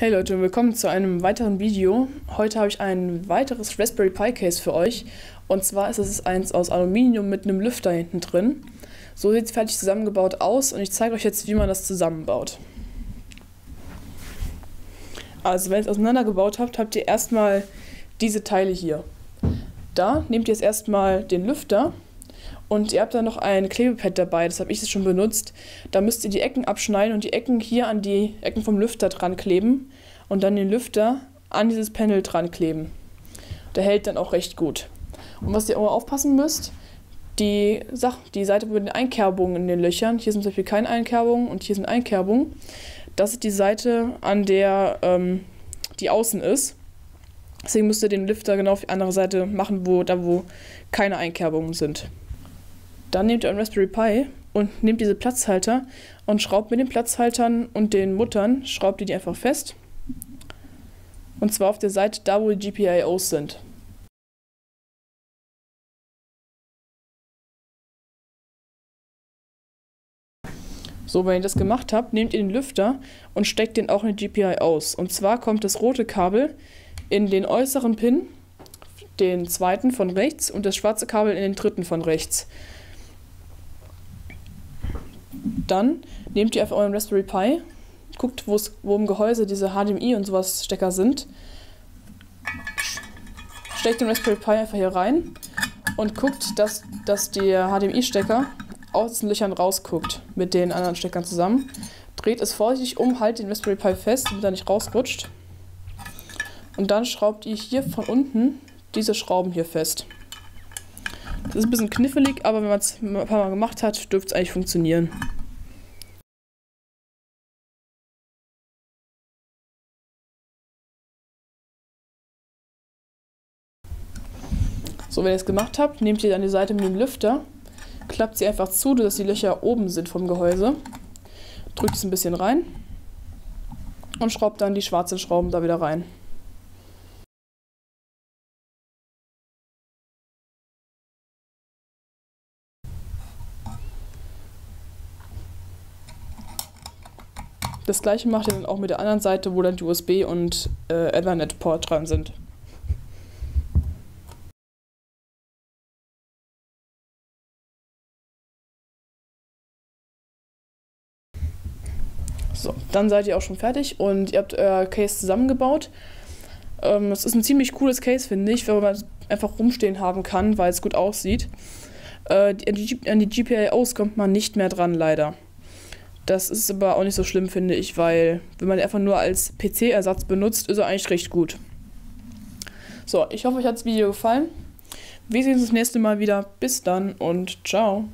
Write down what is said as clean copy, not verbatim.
Hey Leute, willkommen zu einem weiteren Video. Heute habe ich ein weiteres Raspberry Pi Case für euch. Und zwar ist es eins aus Aluminium mit einem Lüfter hinten drin. So sieht es fertig zusammengebaut aus und ich zeige euch jetzt, wie man das zusammenbaut. Also wenn ihr es auseinandergebaut habt, habt ihr erstmal diese Teile hier. Da nehmt ihr jetzt erstmal den Lüfter und ihr habt dann noch ein Klebepad dabei, das habe ich jetzt schon benutzt. Da müsst ihr die Ecken abschneiden und die Ecken hier an die Ecken vom Lüfter dran kleben und dann den Lüfter an dieses Panel dran kleben. Der hält dann auch recht gut. Und was ihr immer aufpassen müsst, die Seite mit den Einkerbungen in den Löchern, hier sind zum Beispiel keine Einkerbungen und hier sind Einkerbungen, das ist die Seite, an der die außen ist. Deswegen müsst ihr den Lüfter genau auf die andere Seite machen, wo keine Einkerbungen sind. Dann nehmt ihr einen Raspberry Pi und nehmt diese Platzhalter und schraubt mit den Platzhaltern und den Muttern, schraubt ihr die einfach fest. Und zwar auf der Seite, da wo die GPIOs sind. So, wenn ihr das gemacht habt, nehmt ihr den Lüfter und steckt den auch in die GPIOs. Und zwar kommt das rote Kabel in den äußeren Pin, den zweiten von rechts, und das schwarze Kabel in den dritten von rechts. Dann nehmt ihr einfach euren Raspberry Pi, guckt, wo im Gehäuse diese HDMI und sowas Stecker sind, steckt den Raspberry Pi einfach hier rein und guckt, dass der HDMI-Stecker aus den Löchern rausguckt mit den anderen Steckern zusammen. Dreht es vorsichtig um, haltet den Raspberry Pi fest, damit er nicht rausrutscht. Und dann schraubt ihr hier von unten diese Schrauben hier fest. Das ist ein bisschen knifflig, aber wenn man es ein paar Mal gemacht hat, dürfte es eigentlich funktionieren. So, wenn ihr es gemacht habt, nehmt ihr dann die Seite mit dem Lüfter, klappt sie einfach zu, dass die Löcher oben sind vom Gehäuse, drückt es ein bisschen rein und schraubt dann die schwarzen Schrauben da wieder rein. Das gleiche macht ihr dann auch mit der anderen Seite, wo dann die USB und Ethernet-Port dran sind. So, dann seid ihr auch schon fertig und ihr habt euer Case zusammengebaut. Es ist ein ziemlich cooles Case, finde ich, weil man es einfach rumstehen haben kann, weil es gut aussieht. An die GPIOs kommt man nicht mehr dran, leider. Das ist aber auch nicht so schlimm, finde ich, weil wenn man den einfach nur als PC-Ersatz benutzt, ist er eigentlich recht gut. So, ich hoffe, euch hat das Video gefallen. Wir sehen uns das nächste Mal wieder. Bis dann und ciao.